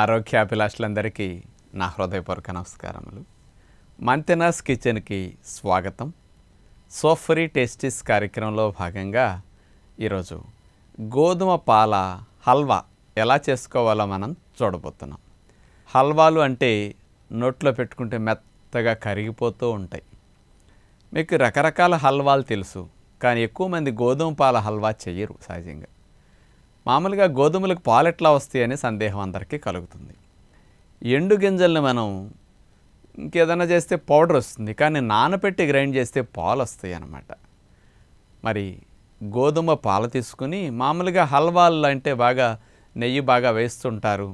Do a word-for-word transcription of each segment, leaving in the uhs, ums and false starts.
ఆరోగ్యాభిలాషులందరికీ నా హృదయపూర్వక నమస్కారములు। మంతెనాస్ కిచెన్ కి స్వాగతం। సోఫ్రీ టేస్టీస్ కార్యక్రమంలో భాగంగా ఈరోజు గోధుమ పాల హల్వా ఎలా చేసుకోవాలో మనం చూడబోతున్నాం। హల్వాలు అంటే నోట్లో పెట్టుకుంటే మెత్తగా కరిగిపోతూ ఉంటాయి। మీకు రకరకాల హల్వాలు తెలుసు, కానీ ఎక్కువ మంది గోధుమ పాల హల్వా చేయరు। సహజంగా మామూలుగా గోధుమలకు పాలు ఎట్లా వస్తాయి అనే సందేహం అందరికీ కలుగుతుంది। ఎండు గింజల్ని మనం ఇంకేదైనా చేస్తే పౌడర్ వస్తుంది, కానీ నానబెట్టి గ్రైండ్ చేస్తే పాలు వస్తాయి అన్నమాట। మరి గోధుమ పాలు తీసుకుని మామూలుగా హల్వాలు అంటే బాగా నెయ్యి బాగా వేస్తుంటారు,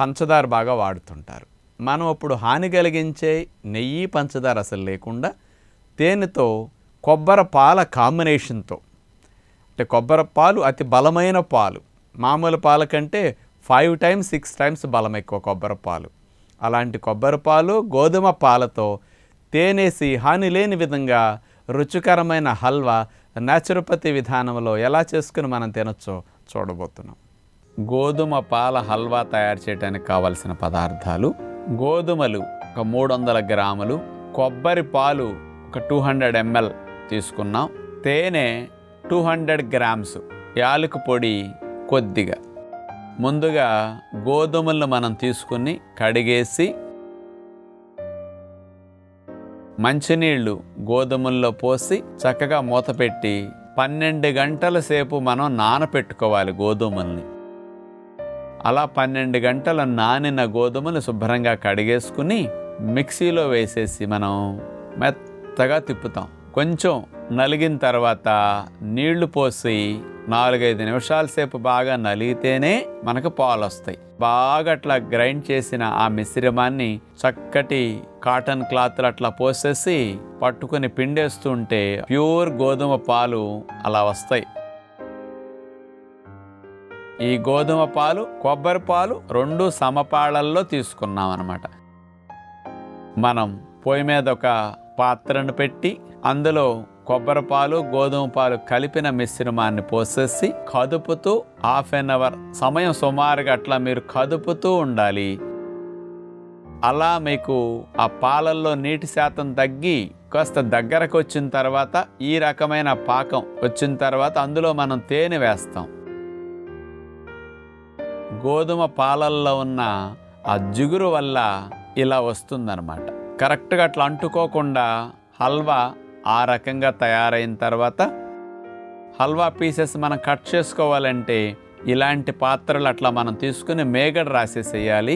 పంచదార బాగా వాడుతుంటారు। మనం అప్పుడు హాని కలిగించే నెయ్యి పంచదార అసలు లేకుండా తేనెతో కొబ్బరి పాల కాంబినేషన్తో, అంటే కొబ్బరి పాలు అతి బలమైన పాలు, మామూలు పాల కంటే ఫైవ్ టైమ్స్ సిక్స్ టైమ్స్ బలం ఎక్కువ కొబ్బరి పాలు, అలాంటి కొబ్బరి పాలు గోధుమ పాలతో తేనేసి హాని లేని విధంగా రుచికరమైన హల్వా న్యాచురోపతి విధానంలో ఎలా చేసుకుని మనం తినొచ్చో చూడబోతున్నాం। గోధుమ పాల హల్వా తయారు చేయడానికి కావలసిన పదార్థాలు: గోధుమలు ఒక మూడు వందల గ్రాములు, కొబ్బరి పాలు ఒక టూ హండ్రెడ్ ఎంఎల్ తీసుకున్నాం, తేనె టూ హండ్రెడ్ గ్రామ్స్, యాలకు పొడి కొద్దిగా। ముందుగా గోధుమలను మనం తీసుకుని కడిగేసి మంచినీళ్ళు గోధుమల్లో పోసి చక్కగా మూతపెట్టి పన్నెండు గంటల సేపు మనం నానపెట్టుకోవాలి గోధుమల్ని। అలా పన్నెండు గంటల నానిన గోధుమలు శుభ్రంగా కడిగేసుకుని మిక్సీలో వేసేసి మనం మెత్తగా తిప్పుతాం। కొంచెం నలిగిన తర్వాత నీళ్లు పోసి నాలుగైదు నిమిషాల సేపు బాగా నలిగితేనే మనకు పాలు వస్తాయి। బాగా అట్లా గ్రైండ్ చేసిన ఆ మిశ్రమాన్ని చక్కటి కాటన్ క్లాత్లు అట్లా పోసేసి పట్టుకుని పిండేస్తుంటే ప్యూర్ గోధుమ పాలు అలా వస్తాయి। ఈ గోధుమ పాలు కొబ్బరి పాలు రెండు సమపాళల్లో తీసుకున్నాం అన్నమాట। మనం పొయ్యి మీద ఒక పాత్రను పెట్టి అందులో కొబ్బరి పాలు గోధుమ పాలు కలిపిన మిశ్రమాన్ని పోసేసి కదుపుతూ హాఫ్ అన్ అవర్ సమయం సుమారుగా అట్లా మీరు కదుపుతూ ఉండాలి। అలా మీకు ఆ పాలల్లో నీటి శాతం తగ్గి కాస్త దగ్గరకు వచ్చిన తర్వాత, ఈ రకమైన పాకం వచ్చిన తర్వాత అందులో మనం తేనె వేస్తాం। గోధుమ పాలల్లో ఉన్న ఆ జిగురు వల్ల ఇలా వస్తుందన్నమాట। కరెక్ట్గా అట్లా అంటుకోకుండా హల్వా ఆ రకంగా తయారైన తర్వాత హల్వా పీసెస్ మనం కట్ చేసుకోవాలంటే ఇలాంటి పాత్రలు అట్లా మనం తీసుకుని మేగడ రాసేసేయాలి।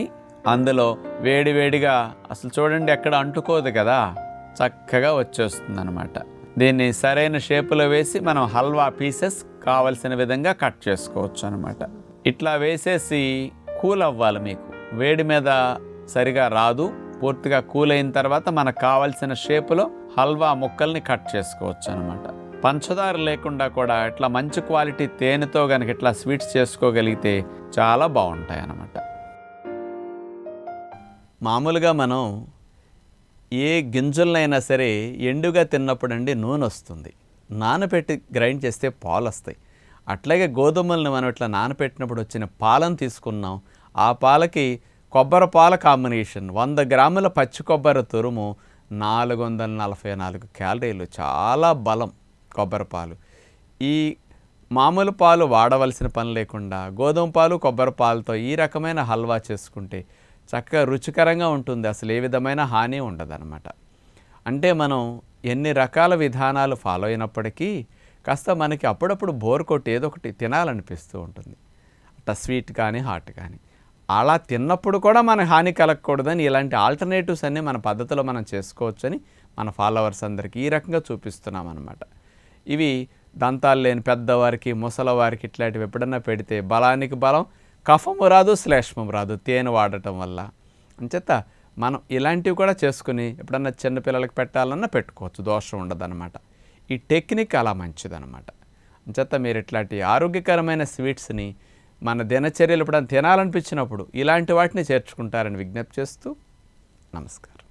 అందులో వేడివేడిగా అసలు చూడండి ఎక్కడ అంటుకోదు కదా, చక్కగా వచ్చేస్తుంది అనమాట। దీన్ని సరైన షేపులో వేసి మనం హల్వా పీసెస్ కావలసిన విధంగా కట్ చేసుకోవచ్చు అనమాట। ఇట్లా వేసేసి కూల్ అవ్వాలి, మీకు వేడి మీద సరిగా రాదు। పూర్తిగా కూల్ అయిన తర్వాత మనకు కావలసిన షేపులో హల్వా ముక్కల్ని కట్ చేసుకోవచ్చు అనమాట। పంచదార లేకుండా కూడా ఇట్లా మంచి క్వాలిటీ తేనెతో కనుక ఇట్లా స్వీట్స్ చేసుకోగలిగితే చాలా బాగుంటాయి అన్నమాట। మామూలుగా మనం ఏ గింజలైనా సరే ఎండుగా తిన్నప్పుడు అండి నూనె వస్తుంది, నానబెట్టి గ్రైండ్ చేస్తే పాలు వస్తాయి। అట్లాగే గోధుమల్ని మనం ఇట్లా నానబెట్టినప్పుడు వచ్చిన పాలను తీసుకున్నాం, ఆ పాలకి కొబ్బరి పాల కాంబినేషన్ వంద గ్రాముల పచ్చి కొబ్బరి తురుము, నాలుగు వందల నలభై నాలుగు క్యాలరీలు, చాలా బలం కొబ్బరి పాలు। ఈ మామూలు పాలు వాడవలసిన పని లేకుండా గోధుమ పాలు కొబ్బరి పాలతో ఈ రకమైన హల్వా చేసుకుంటే చక్కగా రుచికరంగా ఉంటుంది, అసలు ఏ విధమైన హాని ఉండదన్నమాట। అంటే మనం ఎన్ని రకాల విధానాలు ఫాలో అయినప్పటికీ కాస్త మనకి అప్పుడప్పుడు బోర్ కొట్టి ఏదో ఒకటి తినాలనిపిస్తూ ఉంటుంది, అట్లా స్వీట్ కానీ హాట్ కానీ। అలా తిన్నప్పుడు కూడా మన హాని కలగకూడదని ఇలాంటి ఆల్టర్నేటివ్స్ అన్నీ మన పద్ధతిలో మనం చేసుకోవచ్చని మన ఫాలోవర్స్ అందరికీ ఈ రకంగా చూపిస్తున్నాం అన్నమాట। ఇవి దంతాలు లేని పెద్దవారికి ముసలవారికి ఇట్లాంటివి ఎప్పుడన్నా పెడితే బలానికి బలం, కఫం రాదు, శ్లేష్మం రాదు తేనె వాడటం వల్ల। అంచేత మనం ఇలాంటివి కూడా చేసుకుని ఎప్పుడన్నా చిన్నపిల్లలకు పెట్టాలన్నా పెట్టుకోవచ్చు, దోషం ఉండదన్నమాట। ఈ టెక్నిక్ అలా మంచిదన్నమాట। అంచేత మీరు ఇట్లాంటి ఆరోగ్యకరమైన స్వీట్స్ని మన దినచర్యలు ఇప్పుడు తినాలనిపించినప్పుడు ఇలాంటి వాటిని చేర్చుకుంటారని విజ్ఞప్తి చేస్తూ నమస్కారం।